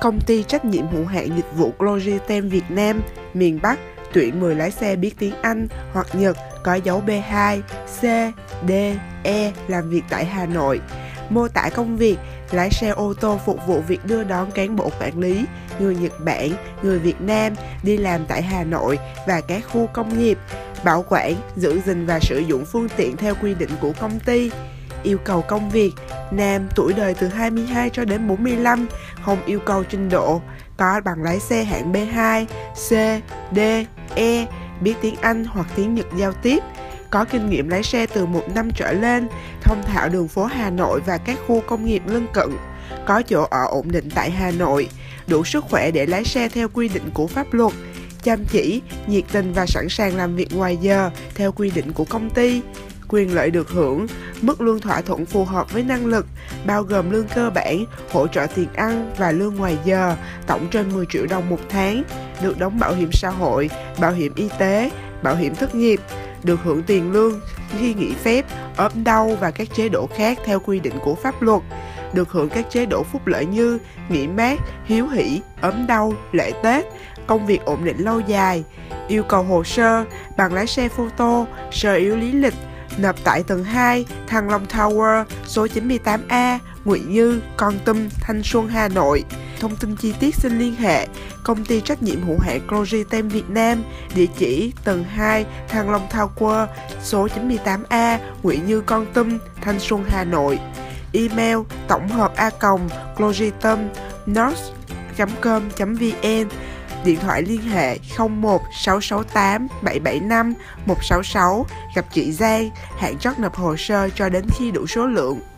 Công ty trách nhiệm hữu hạn dịch vụ Logitem Việt Nam miền Bắc tuyển 10 lái xe biết tiếng Anh hoặc Nhật có dấu B2, C, D, E làm việc tại Hà Nội. Mô tả công việc, lái xe ô tô phục vụ việc đưa đón cán bộ quản lý, người Nhật Bản, người Việt Nam đi làm tại Hà Nội và các khu công nghiệp, bảo quản, giữ gìn và sử dụng phương tiện theo quy định của công ty. Yêu cầu công việc, nam, tuổi đời từ 22 cho đến 45, không yêu cầu trình độ, có bằng lái xe hạng B2, C, D, E, biết tiếng Anh hoặc tiếng Nhật giao tiếp, có kinh nghiệm lái xe từ 1 năm trở lên, thông thạo đường phố Hà Nội và các khu công nghiệp lân cận, có chỗ ở ổn định tại Hà Nội, đủ sức khỏe để lái xe theo quy định của pháp luật, chăm chỉ, nhiệt tình và sẵn sàng làm việc ngoài giờ theo quy định của công ty. Quyền lợi được hưởng, mức lương thỏa thuận phù hợp với năng lực, bao gồm lương cơ bản, hỗ trợ tiền ăn và lương ngoài giờ, tổng trên 10 triệu đồng một tháng, được đóng bảo hiểm xã hội, bảo hiểm y tế, bảo hiểm thất nghiệp, được hưởng tiền lương khi nghỉ phép, ốm đau và các chế độ khác theo quy định của pháp luật, được hưởng các chế độ phúc lợi như nghỉ mát, hiếu hỷ, ốm đau, lễ Tết, công việc ổn định lâu dài. Yêu cầu hồ sơ, bằng lái xe photo, sơ yếu lý lịch, nộp tại tầng 2, Thăng Long Tower, số 98A, Nguyễn Như, Kon Tum, Thanh Xuân, Hà Nội. Thông tin chi tiết xin liên hệ Công ty trách nhiệm hữu hạn Logitem Việt Nam, địa chỉ tầng 2, Thăng Long Tower, số 98A, Nguyễn Như, Kon Tum, Thanh Xuân, Hà Nội. Email tổng hợp a@logitemnorth.com.vn. Điện thoại liên hệ 01 668 775 166, gặp chị Giang, hạn chót nộp hồ sơ cho đến khi đủ số lượng.